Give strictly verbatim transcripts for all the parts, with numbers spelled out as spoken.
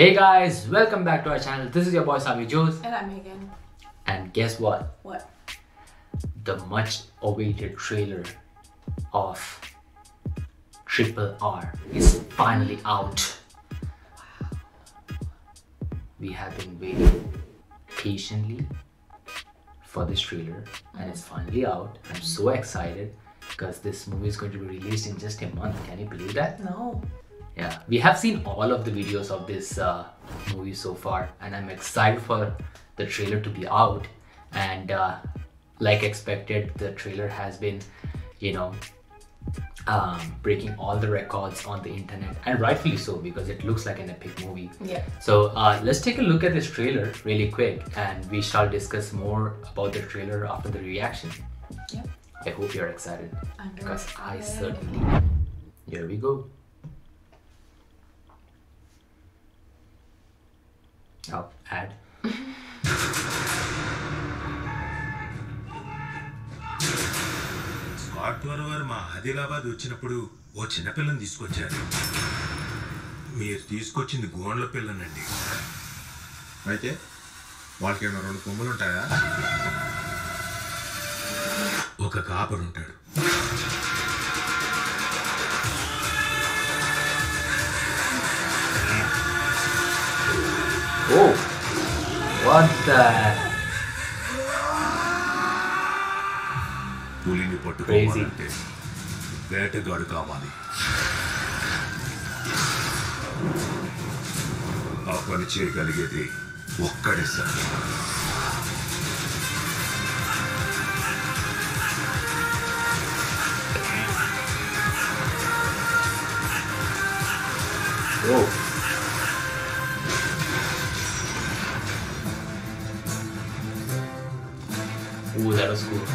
Hey guys, welcome back to our channel. This is your boy Sami Joes. And I'm Megan. And guess what? What? The much awaited trailer of Triple R is finally out. Wow. We have been waiting patiently for this trailer and it's finally out. I'm so excited because this movie is going to be released in just a month. Can you believe that? No. Yeah, we have seen all of the videos of this uh, movie so far and I'm excited for the trailer to be out, and uh, like expected, the trailer has been, you know, um, breaking all the records on the internet, and rightfully so because it looks like an epic movie. Yeah. So uh, let's take a look at this trailer really quick and we shall discuss more about the trailer after the reaction. Yeah. I hope you're excited I'm because excited. I certainly am. Here we go. Oh, ad. స్కాట్ వారవర్ మా ఆదిలాబాద్ వచ్చినప్పుడు ఓ చిన్న పిల్లని తీసుకొచ్చారు. మీరు తీసుకొచ్చింది గోండ్ల పిల్లనండి. అయితే వాళ్ళకి ఏమైనా రెండు కొమ్మలు ఉంటాయా? ఒక కాపరు ఉంటాడు. Oh, what the crazy. Whoa. Ooh, that was cool.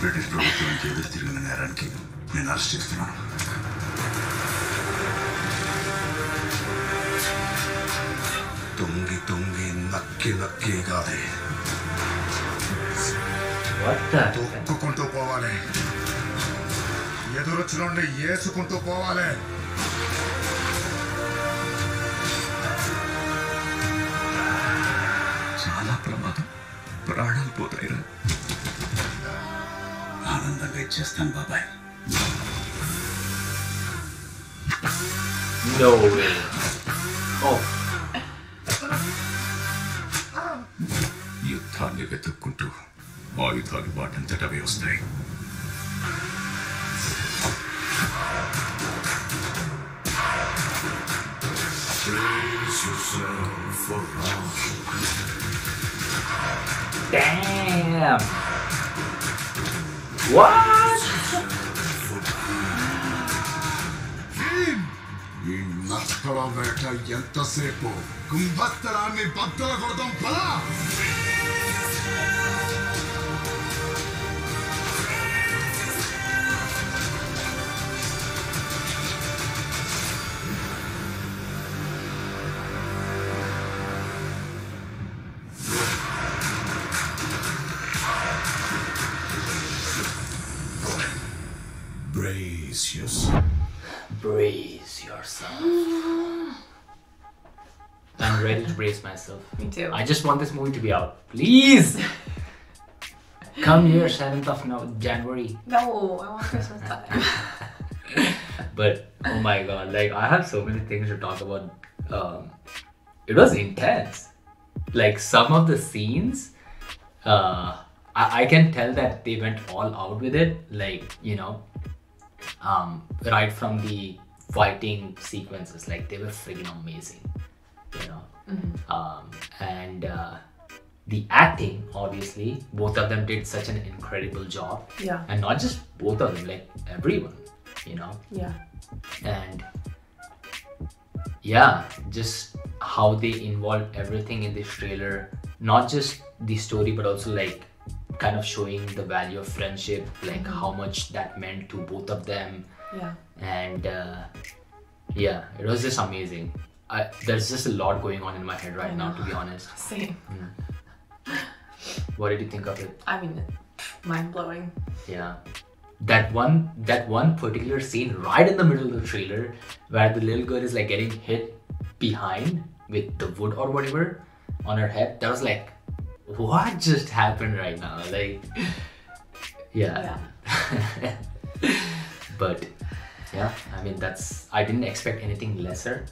British production. నేను అరెస్ట్ చేస్తున్నాను. తొంగి తొంగి నక్కి నక్కి కాదే తొక్కుకుంటూ పోవాలి, ఎదురొచ్చినోడిని ఏసుకుంటూ పోవాలి. చాలా ప్రమాదం, ప్రాణాలు పోతాయిరా. ఆనందంగా ఇచ్చేస్తాను బాబాయ్. No way. Oh. యుద్ధాన్ని వెతుక్కుంటూ ఆయుధాలు వాటంతటవే వస్తాయి. Damn. What? నష్టల వేట ఎంతసేపు కుంభస్తరాన్ని బద్దల కొడతాం పద. Brace yourself. Brace yourself. I'm ready to brace myself. Me too. I just want this movie to be out. Please! Come here, seventh of January. No, I want Christmas time. But, oh my god, like, I have so many things to talk about. Um, it was intense. Like, some of the scenes, uh, I, I can tell that they went all out with it. Like, you know, Um, right from the fighting sequences, like they were freaking amazing, you know. Mm-hmm. um, and uh, the acting, obviously, both of them did such an incredible job. Yeah. And not just both of them, like everyone, you know. Yeah. And yeah, just how they involved everything in this trailer not just the story, but also like kind of showing the value of friendship, like mm-hmm. how much that meant to both of them. Yeah. And uh, yeah, it was just amazing. I, there's just a lot going on in my head right now, to be honest. Same. Mm. What did you think of it? I mean, mind-blowing. Yeah. That one, that one particular scene right in the middle of the trailer where the little girl is like getting hit behind with the wood or whatever on her head, that was like, what just happened right now? Like, yeah. yeah. But yeah, I mean, that's, I didn't expect anything lesser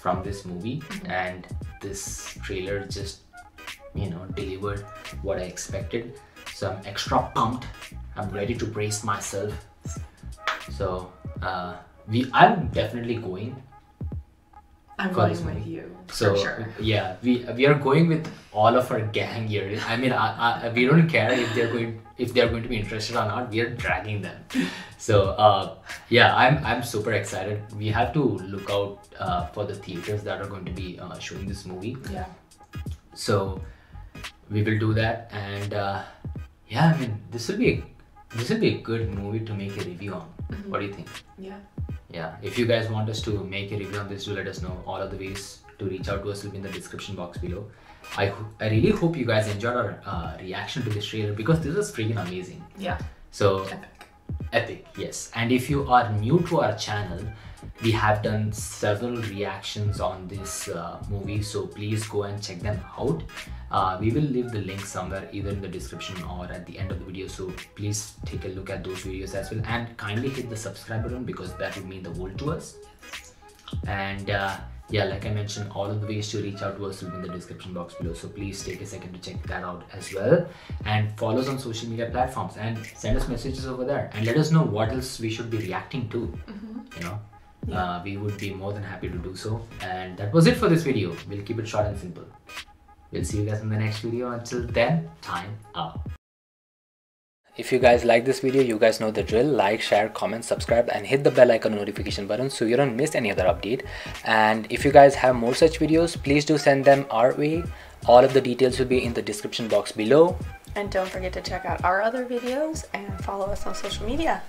from this movie, mm-hmm. and this trailer just, you know, delivered what I expected. So I'm extra pumped. I'm ready to brace myself. So uh, we, I'm definitely going. I'm going with you. So for sure. yeah, we we are going with all of our gang here. I mean, I, I, we don't care if they're going if they're going to be interested or not. We are dragging them. So uh, yeah, I'm I'm super excited. We have to look out uh, for the theaters that are going to be uh, showing this movie. Yeah. So we will do that, and uh, yeah, I mean, this will be a, this will be a good movie to make a review on. Mm-hmm. What do you think? Yeah. Yeah, if you guys want us to make a review on this, do let us know. All of the ways to reach out to us will be in the description box below. I ho I really hope you guys enjoyed our uh, reaction to this trailer, because this was freaking amazing. Yeah. So epic. Epic, yes. And if you are new to our channel, we have done several reactions on this uh, movie, so please go and check them out. Uh, we will leave the link somewhere, either in the description or at the end of the video, so please take a look at those videos as well, and kindly hit the subscribe button, because that would mean the world to us. And uh, yeah, like I mentioned, all of the ways to reach out to us will be in the description box below, so please take a second to check that out as well, and follow us on social media platforms and send us messages over there, and let us know what else we should be reacting to. Mm-hmm. You know, yeah. Uh, we would be more than happy to do so. And that was it for this video. We'll keep it short and simple. We'll see you guys in the next video. Until then, time up. If you guys like this video, you guys know the drill. Like, share, comment, subscribe, and hit the bell icon notification button so you don't miss any other update. And if you guys have more such videos, please do send them our way. All of the details will be in the description box below. And don't forget to check out our other videos and follow us on social media.